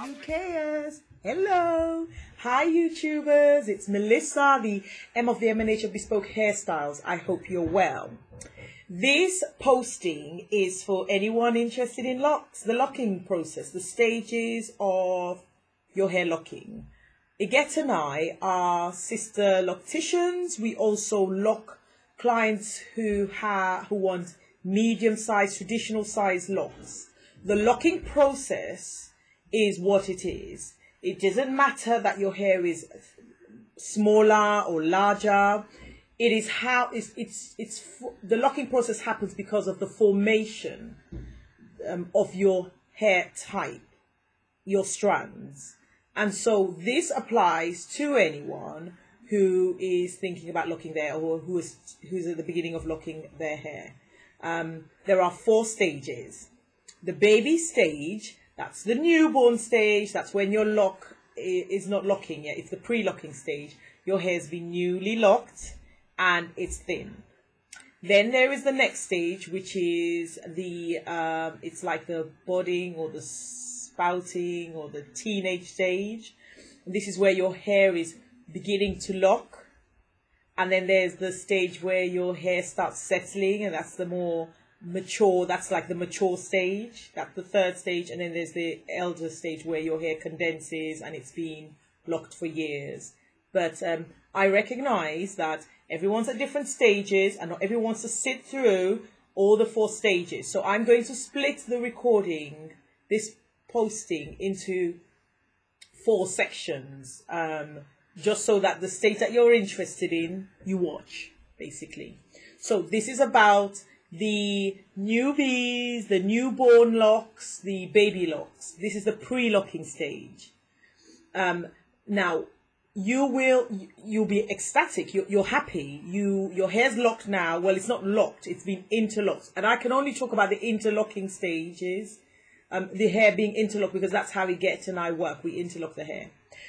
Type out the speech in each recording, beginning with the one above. UKers. Hello. Hi YouTubers. It's Melissa, the M of the MNH of Bespoke Hairstyles. I hope you're well. This posting is for anyone interested in locks, the locking process, the stages of your hair locking. Iget and I are sister locticians. We also lock clients who want medium-sized, traditional-sized locks. The locking process is what it is. It doesn't matter that your hair is smaller or larger. It is how it's the locking process happens because of the formation of your hair type, your strands. And so this applies to anyone who is thinking about locking their hair or who's at the beginning of locking their hair. There are 4 stages. The baby stage, that's the newborn stage, that's when your lock is not locking yet, it's the pre-locking stage. Your hair's been newly locked and it's thin. Then there is the next stage, which is the, it's like the budding or the sprouting or the teenage stage. And this is where your hair is beginning to lock. And then there's the stage where your hair starts settling, and that's the more mature, that's like the mature stage, that's the 3rd stage. And then there's the elder stage where your hair condenses and it's been locked for years. But I recognize that everyone's at different stages and not everyone wants to sit through all the 4 stages. So I'm going to split the recording, this posting, into 4 sections, just so that the stage that you're interested in, you watch, basically. So this is about the newbies, the newborn locks, the baby locks. This is the pre-locking stage. Now, you'll be ecstatic, you're happy, your hair's locked now. Well, it's not locked, it's been interlocked. And I can only talk about the interlocking stages, the hair being interlocked, because that's how Iget and I work. We interlock the hair.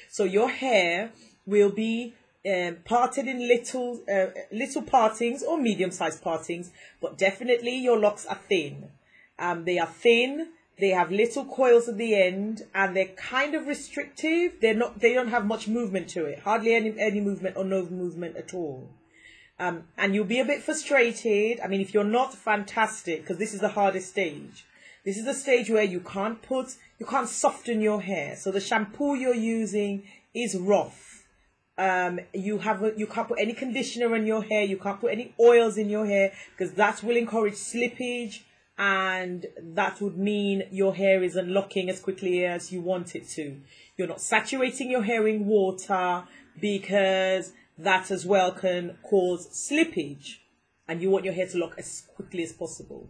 So your hair will be parted in little partings or medium-sized partings, but definitely your locks are thin. They are thin, they have little coils at the end, and they're kind of restrictive. They don't have much movement to it, hardly any movement or no movement at all. And you'll be a bit frustrated. I mean, if you're not, fantastic, because this is the hardest stage. This is the stage where you can't soften your hair. So the shampoo you're using is rough. You can't put any conditioner in your hair. You can't put any oils in your hair, because that will encourage slippage, and that would mean your hair isn't locking as quickly as you want it to. You're not saturating your hair in water, because that as well can cause slippage, and you want your hair to lock as quickly as possible.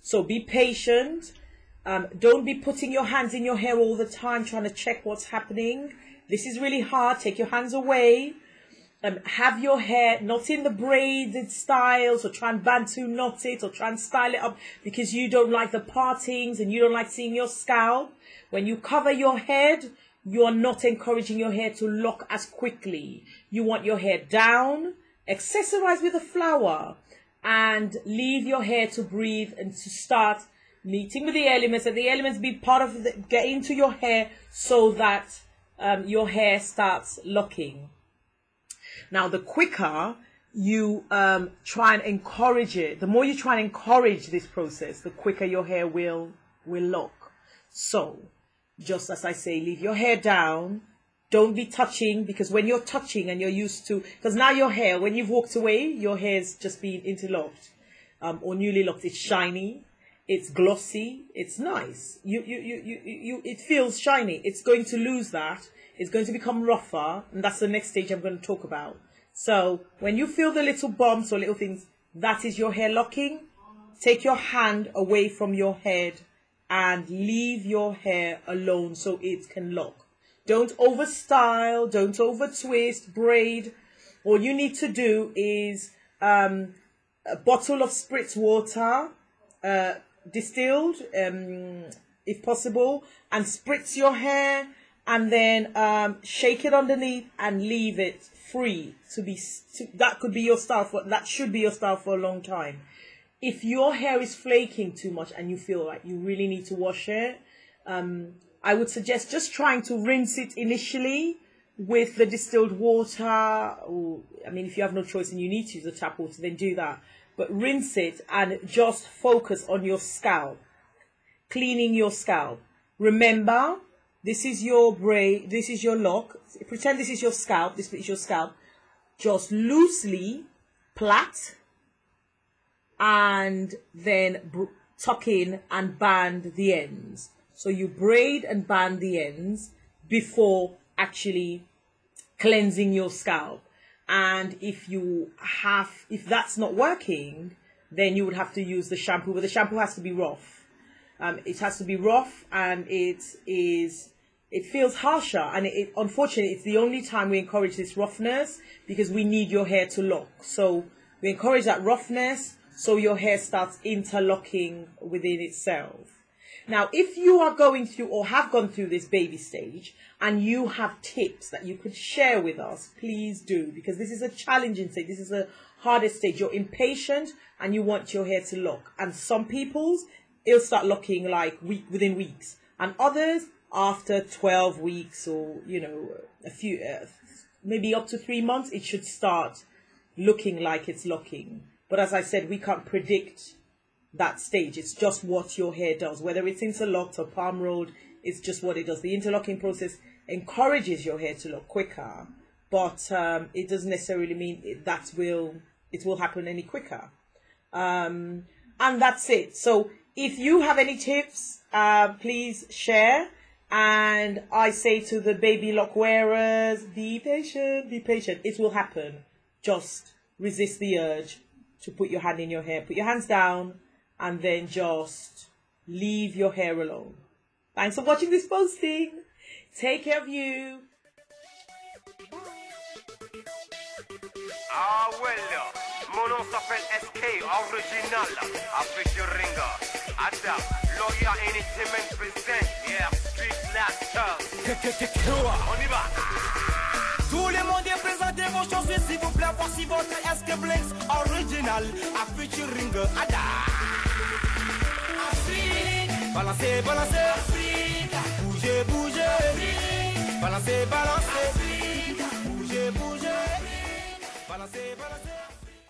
So be patient. Don't be putting your hands in your hair all the time trying to check what's happening. This is really hard. Take your hands away. Have your hair not in the braided style, so try and bantu knot it or try and style it up, because you don't like the partings and you don't like seeing your scalp. When you cover your head, you are not encouraging your hair to lock as quickly. You want your hair down. Accessorize with a flower, and leave your hair to breathe and to start meeting with the elements, and the elements be part of get into your hair, so that your hair starts locking. Now, the quicker you try and encourage it, the more you try and encourage this process, the quicker your hair will lock. So, just as I say, leave your hair down. Don't be touching, because when you're touching and you're used to, because now your hair, when you've walked away, your hair's just been interlocked or newly locked. It's shiny, it's glossy, it's nice. It feels shiny. It's going to lose that. It's going to become rougher, and that's the next stage I'm going to talk about. So when you feel the little bumps or little things, that is your hair locking. Take your hand away from your head and leave your hair alone so it can lock. Don't over style, don't over twist, braid. All you need to do is a bottle of spritz water, distilled, if possible, and spritz your hair, and then shake it underneath and leave it free to be. That should be your style for a long time. if your hair is flaking too much and you feel like you really need to wash it, I would suggest just trying to rinse it initially with the distilled water, or I mean, if you have no choice and you need to use the tap water, then do that. But rinse it and just focus on your scalp, cleaning your scalp. Remember, this is your braid, this is your lock. Pretend this is your scalp, this is your scalp. Just loosely plait and then tuck in and band the ends. So you braid and band the ends before actually cleansing your scalp. And if that's not working, then you would have to use the shampoo, but the shampoo has to be rough. It has to be rough, and it feels harsher, and unfortunately it's the only time we encourage this roughness, because we need your hair to lock. So we encourage that roughness so your hair starts interlocking within itself. Now, if you are going through or have gone through this baby stage and you have tips that you could share with us, please do, because this is a challenging stage. This is the hardest stage. You're impatient and you want your hair to lock. And some people's, it'll start locking like within weeks. And others after 12 weeks or, you know, a few, maybe up to 3 months, it should start looking like it's locking. But as I said, we can't predict that stage. It's just what your hair does, whether it's interlocked or palm rolled. It's just what it does. The interlocking process encourages your hair to lock quicker, but it doesn't necessarily mean it will happen any quicker. And that's it. So if you have any tips, please share. And I say to the baby lock wearers, be patient, be patient. It will happen. Just resist the urge to put your hand in your hair. Put your hands down, and then just leave your hair alone. Thanks for watching this posting. Take care of you. Ah, well, Mono Safen SK original. Official ringer. Adam, lawyer entertainment present. Yeah, street laughter. Tout le monde est présenté vos chansons, s'il vous plaît, voici votre SK Blinks original. A feature ringer. Adam. Balancez, balancez, Afrique. Bougez, bougez, Afrique. Balancez, balancez, Afrique. Bougez, bougez, Afrique. Balancez, balancez.